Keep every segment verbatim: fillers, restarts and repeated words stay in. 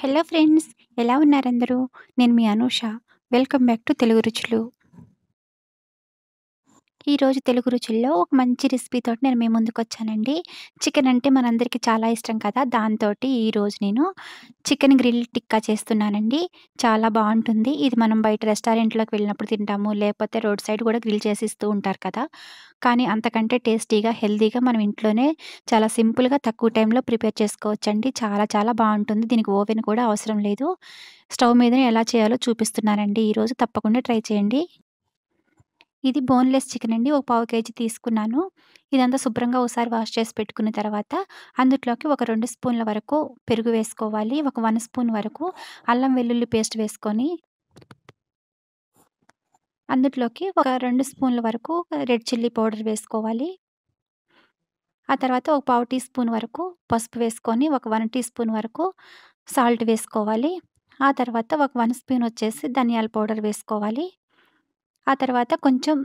Hello friends, ఎలా ఉన్నారందరూ? నేను మీ అనూష. Welcome back to తెలుగురుచులు. ఈరోజు తెలుగురుచుల్లో ఒక మంచి రెసిపీతో నేను మీ ముందుకు వచ్చానండి. చికెన్ అంటే మనందరికీ చాలా ఇష్టం కదా, దాంతో ఈరోజు నేను చికెన్ గ్రిల్ టిక్కా చేస్తున్నానండి. చాలా బాగుంటుంది ఇది. మనం బయట రెస్టారెంట్లోకి వెళ్ళినప్పుడు తింటాము, లేకపోతే రోడ్ సైడ్ కూడా గ్రిల్ చేసి ఇస్తూ ఉంటారు కదా. కానీ అంతకంటే టేస్టీగా హెల్తీగా మనం ఇంట్లోనే చాలా సింపుల్గా తక్కువ టైంలో ప్రిపేర్ చేసుకోవచ్చండి. చాలా చాలా బాగుంటుంది. దీనికి ఓవెన్ కూడా అవసరం లేదు. స్టవ్ మీదనే ఎలా చేయాలో చూపిస్తున్నానండి ఈరోజు. తప్పకుండా ట్రై చేయండి. ఇది బోన్లెస్ చికెన్ అండి. ఒక పావు కేజీ తీసుకున్నాను. ఇదంతా శుభ్రంగా ఒకసారి వాష్ చేసి పెట్టుకున్న తర్వాత అందులోకి ఒక రెండు స్పూన్ల వరకు పెరుగు వేసుకోవాలి. ఒక వన్ స్పూన్ వరకు అల్లం వెల్లుల్లి పేస్ట్ వేసుకొని అందులోకి ఒక రెండు స్పూన్ల వరకు రెడ్ చిల్లీ పౌడర్ వేసుకోవాలి. ఆ తర్వాత ఒక పావు టీ స్పూన్ వరకు పసుపు వేసుకొని ఒక వన్ టీ స్పూన్ వరకు సాల్ట్ వేసుకోవాలి. ఆ తర్వాత ఒక వన్ స్పూన్ వచ్చేసి ధనియాల పౌడర్ వేసుకోవాలి. ఆ తర్వాత కొంచెం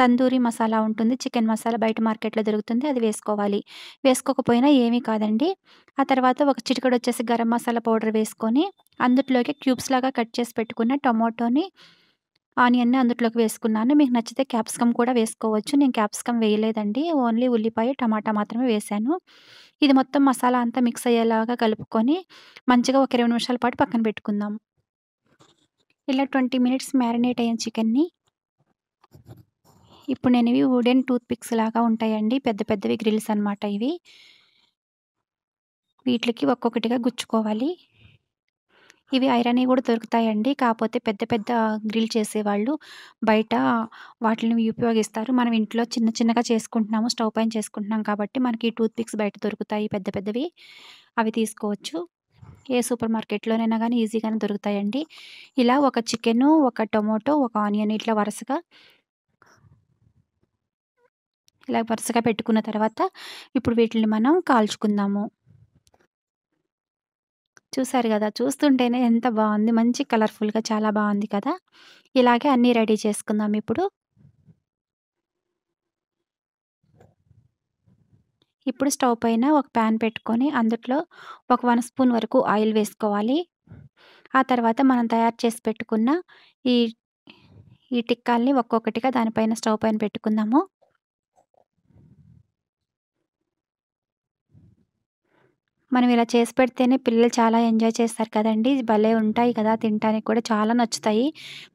తందూరి మసాలా ఉంటుంది, చికెన్ మసాలా బయట మార్కెట్లో దొరుకుతుంది, అది వేసుకోవాలి. వేసుకోకపోయినా ఏమీ కాదండి. ఆ తర్వాత ఒక చిటికడు వచ్చేసి గరం మసాలా పౌడర్ వేసుకొని అందులోకి క్యూబ్స్ లాగా కట్ చేసి పెట్టుకున్న టొమాటోని, ఆనియన్ని అందులోకి వేసుకున్నాను. మీకు నచ్చితే క్యాప్సికమ్ కూడా వేసుకోవచ్చు. నేను క్యాప్సికమ్ వేయలేదండి, ఓన్లీ ఉల్లిపాయ టమాటా మాత్రమే వేసాను. ఇది మొత్తం మసాలా అంతా మిక్స్ అయ్యేలాగా కలుపుకొని మంచిగా ఒక ఇరవై నిమిషాల పాటు పక్కన పెట్టుకుందాం. ఇలా ట్వంటీ మినిట్స్ మ్యారినేట్ అయిన చికెన్ని ఇప్పుడు నేను, ఇవి వుడెన్ టూత్ పిక్స్ లాగా ఉంటాయండి, పెద్ద పెద్దవి గ్రిల్స్ అన్నమాట ఇవి. వీటికి ఒక్కొక్కటిగా గుచ్చుకోవాలి. ఇవి ఐరన్ కూడా దొరుకుతాయండి, కాకపోతే పెద్ద పెద్ద గ్రిల్ చేసేవాళ్ళు బయట వాటిని ఉపయోగిస్తారు. మనం ఇంట్లో చిన్న చిన్నగా చేసుకుంటున్నాము, స్టవ్ పైన చేసుకుంటున్నాం కాబట్టి మనకి ఈ టూత్ పిక్స్ బయట దొరుకుతాయి, పెద్ద పెద్దవి. అవి తీసుకోవచ్చు. ఏ సూపర్ మార్కెట్లోనైనా కానీ ఈజీగానే దొరుకుతాయండి. ఇలా ఒక చికెను, ఒక టొమాటో, ఒక ఆనియన్ ఇట్లా వరుసగా ఇలా వరుసగా పెట్టుకున్న తర్వాత ఇప్పుడు వీటిని మనం కాల్చుకుందాము. చూసారు కదా, చూస్తుంటేనే ఎంత బాగుంది, మంచి కలర్ఫుల్గా చాలా బాగుంది కదా. ఇలాగే అన్నీ రెడీ చేసుకుందాం ఇప్పుడు. ఇప్పుడు స్టవ్ పైన ఒక ప్యాన్ పెట్టుకొని అందులో ఒక వన్ స్పూన్ వరకు ఆయిల్ వేసుకోవాలి. ఆ తర్వాత మనం తయారు చేసి పెట్టుకున్న ఈ ఈ టిక్కాల్ని ఒక్కొక్కటిగా దానిపైన స్టవ్ పైన పెట్టుకుందాము. మనం ఇలా చేసి పెడితేనే పిల్లలు చాలా ఎంజాయ్ చేస్తారు కదండి. భలే ఉంటాయి కదా, తినడానికి కూడా చాలా నచ్చుతాయి.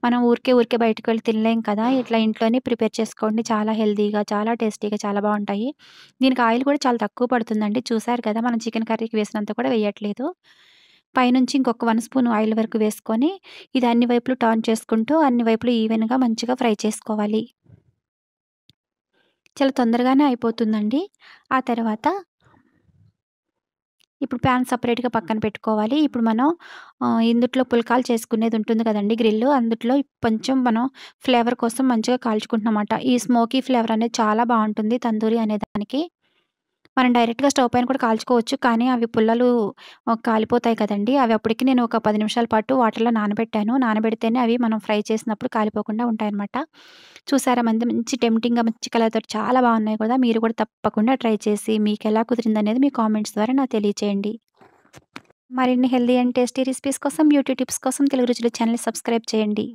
మనం ఊరికే ఊరికే బయటకు వెళ్ళి తినలేం కదా, ఇట్లా ఇంట్లోనే ప్రిపేర్ చేసుకోండి. చాలా హెల్తీగా, చాలా టేస్టీగా, చాలా బాగుంటాయి. దీనికి ఆయిల్ కూడా చాలా తక్కువ పడుతుందండి. చూసారు కదా, మనం చికెన్ కర్రీకి వేసినంత కూడా వేయట్లేదు. పైనుంచి ఇంకొక వన్ స్పూన్ ఆయిల్ వరకు వేసుకొని ఇది అన్ని వైపులు టర్న్ చేసుకుంటూ అన్ని వైపులు ఈవెన్గా మంచిగా ఫ్రై చేసుకోవాలి. చాలా తొందరగానే అయిపోతుందండి. ఆ తర్వాత ఇప్పుడు ప్యాన్ సపరేట్గా పక్కన పెట్టుకోవాలి. ఇప్పుడు మనం ఇందుట్లో పుల్కాలు చేసుకునేది ఉంటుంది కదండి గ్రిల్లు, అందులో కొంచెం మనం ఫ్లేవర్ కోసం మంచిగా కాల్చుకుంటున్నమాట. ఈ స్మోకీ ఫ్లేవర్ అనేది చాలా బాగుంటుంది తందూరి అనేదానికి. మనం డైరెక్ట్గా స్టవ్ పైన కూడా కాల్చుకోవచ్చు, కానీ అవి పుల్లలు కాలిపోతాయి కదండి. అవి అప్పటికి నేను ఒక పది నిమిషాల పాటు వాటర్లో నానబెట్టాను. నానబెడితేనే అవి మనం ఫ్రై చేసినప్పుడు కాలిపోకుండా ఉంటాయన్నమాట. చూసారా, మంది మంచి టెంప్టింగ్గా మంచి కలర్తో చాలా బాగున్నాయి కదా. మీరు కూడా తప్పకుండా ట్రై చేసి మీకు ఎలా కుదిరిందనేది మీ కామెంట్స్ ద్వారా నాకు తెలియచేయండి. మరిన్ని హెల్దీ అండ్ టేస్టీ రెసిపీస్ కోసం, బ్యూటీ టిప్స్ కోసం తెలుగురుచులు ఛానల్ సబ్స్క్రైబ్ చేయండి.